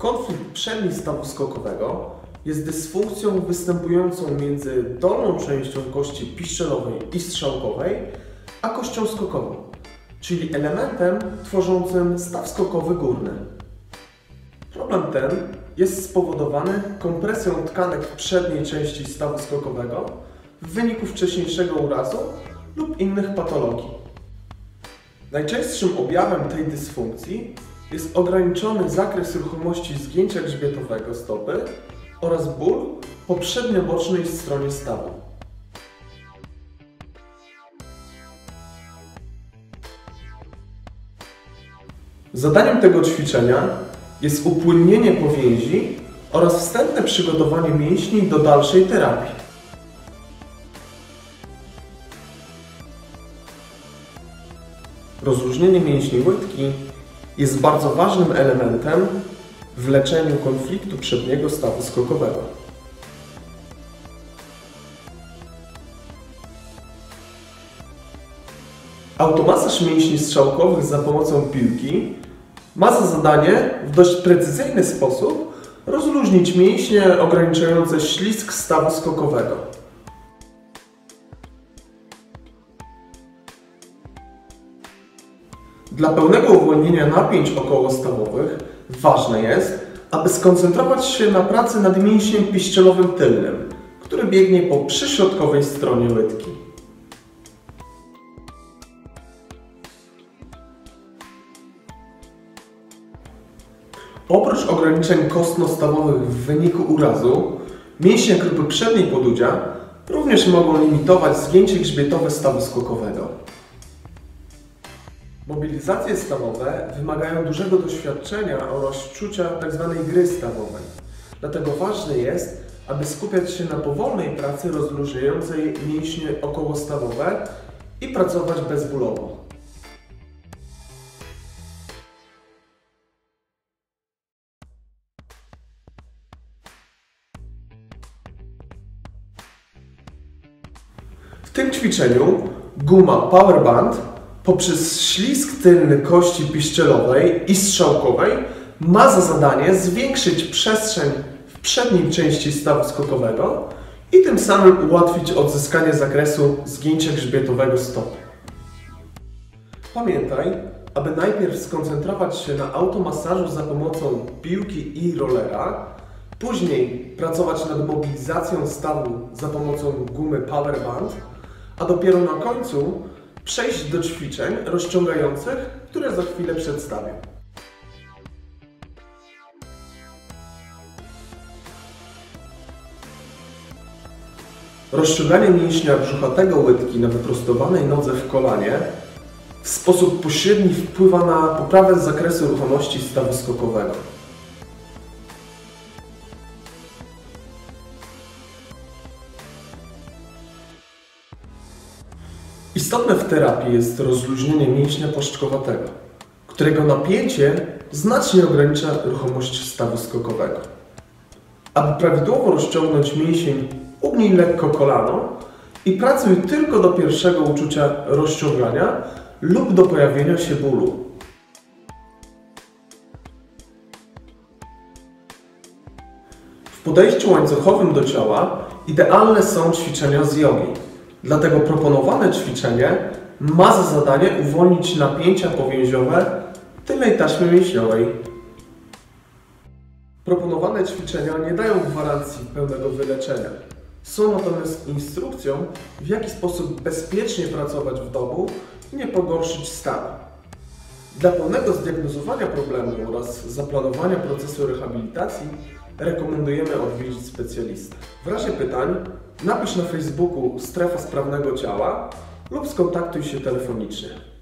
Konflikt przedni stawu skokowego jest dysfunkcją występującą między dolną częścią kości piszczelowej i strzałkowej, a kością skokową, czyli elementem tworzącym staw skokowy górny. Problem ten jest spowodowany kompresją tkanek w przedniej części stawu skokowego w wyniku wcześniejszego urazu lub innych patologii. Najczęstszym objawem tej dysfunkcji jest ograniczony zakres ruchomości zgięcia grzbietowego stopy oraz ból po przedniobocznej stronie stawu. Zadaniem tego ćwiczenia jest upłynnienie powięzi oraz wstępne przygotowanie mięśni do dalszej terapii. Rozluźnienie mięśni łydki jest bardzo ważnym elementem w leczeniu konfliktu przedniego stawu skokowego. Automasaż mięśni strzałkowych za pomocą piłki ma za zadanie w dość precyzyjny sposób rozluźnić mięśnie ograniczające ślizg stawu skokowego. Dla pełnego uwolnienia napięć okołostawowych ważne jest, aby skoncentrować się na pracy nad mięśniem piszczelowym tylnym, który biegnie po przyśrodkowej stronie łydki. Oprócz ograniczeń kostno-stawowych w wyniku urazu, mięśnie krupy przedniej podudzia również mogą limitować zgięcie grzbietowe stawu skokowego. Mobilizacje stawowe wymagają dużego doświadczenia oraz czucia tzw. gry stawowej. Dlatego ważne jest, aby skupiać się na powolnej pracy rozluźniającej mięśnie okołostawowe i pracować bezbólowo. W tym ćwiczeniu guma Powerband poprzez ślizg tylny kości piszczelowej i strzałkowej ma za zadanie zwiększyć przestrzeń w przedniej części stawu skokowego i tym samym ułatwić odzyskanie zakresu zgięcia grzbietowego stopy. Pamiętaj, aby najpierw skoncentrować się na automasażu za pomocą piłki i rollera, później pracować nad mobilizacją stawu za pomocą gumy Powerband, a dopiero na końcu przejść do ćwiczeń rozciągających, które za chwilę przedstawię. Rozciąganie mięśnia brzuchatego łydki na wyprostowanej nodze w kolanie w sposób pośredni wpływa na poprawę zakresu ruchomości stawu skokowego. Istotne w terapii jest rozluźnienie mięśnia płaszczkowatego, którego napięcie znacznie ogranicza ruchomość stawu skokowego. Aby prawidłowo rozciągnąć mięsień, ugnij lekko kolano i pracuj tylko do pierwszego uczucia rozciągania lub do pojawienia się bólu. W podejściu łańcuchowym do ciała idealne są ćwiczenia z jogi. Dlatego proponowane ćwiczenie ma za zadanie uwolnić napięcia powięziowe tylnej taśmy mięśniowej. Proponowane ćwiczenia nie dają gwarancji pełnego wyleczenia. Są natomiast instrukcją, w jaki sposób bezpiecznie pracować w domu i nie pogorszyć stanu. Dla pełnego zdiagnozowania problemu oraz zaplanowania procesu rehabilitacji rekomendujemy odwiedzić specjalistę. W razie pytań napisz na Facebooku Strefa Sprawnego Ciała lub skontaktuj się telefonicznie.